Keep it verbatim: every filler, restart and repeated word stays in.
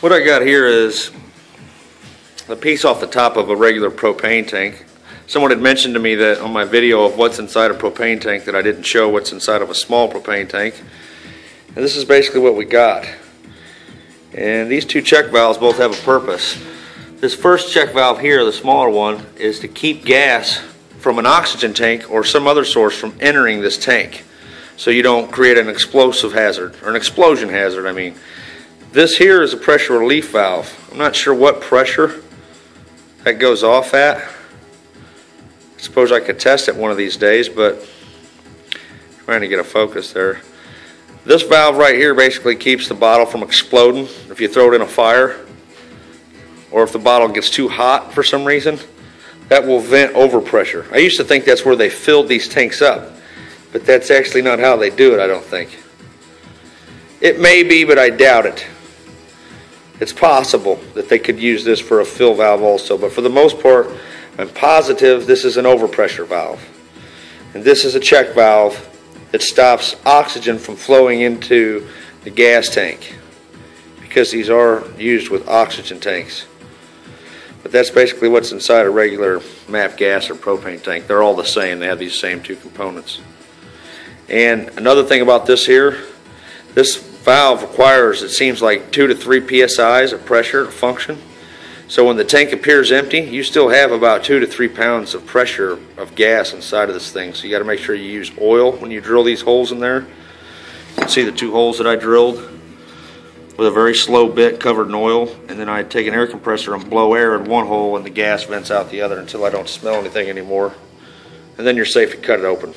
What I got here is a piece off the top of a regular propane tank. Someone had mentioned to me that on my video of what's inside a propane tank that I didn't show what's inside of a small propane tank. And this is basically what we got. And these two check valves both have a purpose. This first check valve here, the smaller one, is to keep gas from an oxygen tank or some other source from entering this tank, so you don't create an explosive hazard, or an explosion hazard, I mean. This here is a pressure relief valve. I'm not sure what pressure that goes off at. I suppose I could test it one of these days, but I'm trying to get a focus there. This valve right here basically keeps the bottle from exploding if you throw it in a fire, or if the bottle gets too hot for some reason, that will vent overpressure. I used to think that's where they filled these tanks up, but that's actually not how they do it, I don't think. It may be, but I doubt it. It's possible that they could use this for a fill valve also, but for the most part, I'm positive this is an overpressure valve. And this is a check valve that stops oxygen from flowing into the gas tank, because these are used with oxygen tanks. But that's basically what's inside a regular MAPP gas or propane tank. They're all the same. They have these same two components. And another thing about this here, this valve requires, it seems like, two to three P S Is of pressure to function. So when the tank appears empty, you still have about two to three pounds of pressure of gas inside of this thing. So you got to make sure you use oil when you drill these holes in there. You can see the two holes that I drilled with a very slow bit covered in oil, and then I take an air compressor and blow air in one hole and the gas vents out the other until I don't smell anything anymore. And then you're safe to cut it open.